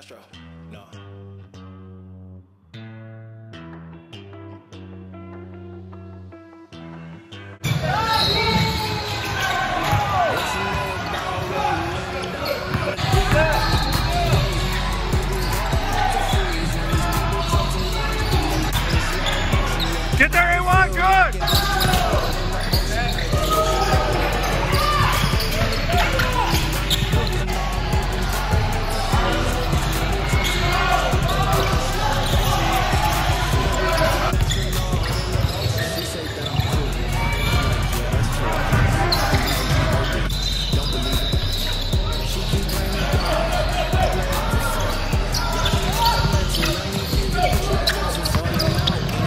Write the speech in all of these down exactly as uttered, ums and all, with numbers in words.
Astro, no. Get there, A Y, good! Good block.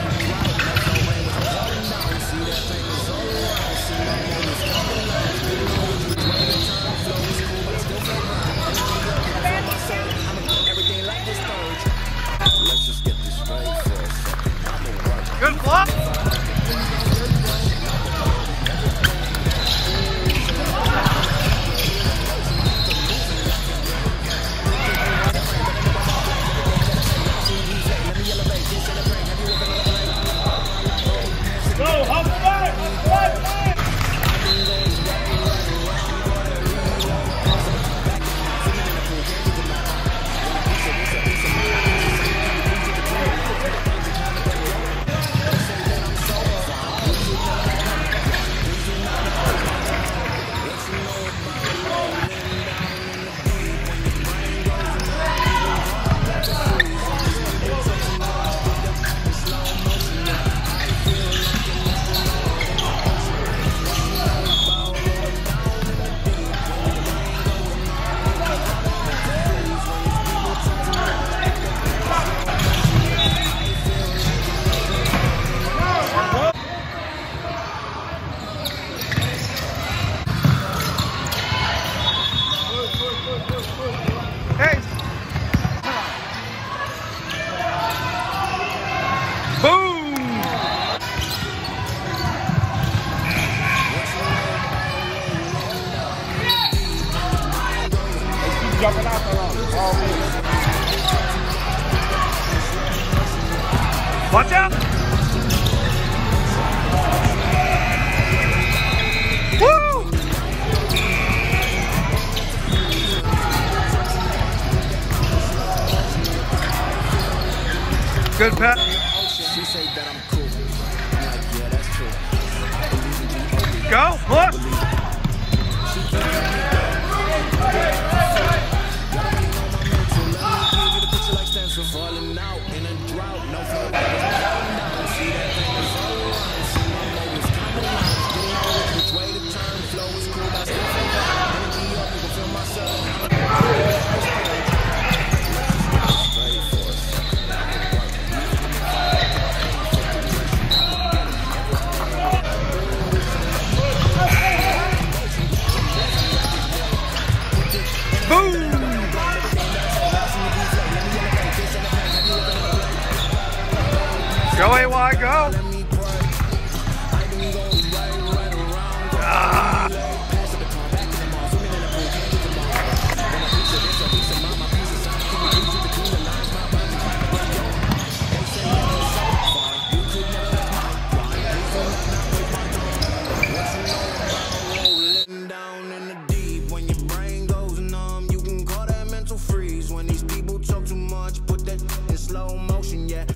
Jumping out there on the all in. Watch out! Woo! Good pat. She said that I'm cool. Like, yeah, that's true. Go, hook! Falling out in a drought, no flow. See that thing is all around. See my neighbors coming out. You know which way to turn. Flow is cool, that's cool. Energy up, you can feel myself. Boom! Go, A Y, go! Ah. Rolling down in the deep when your brain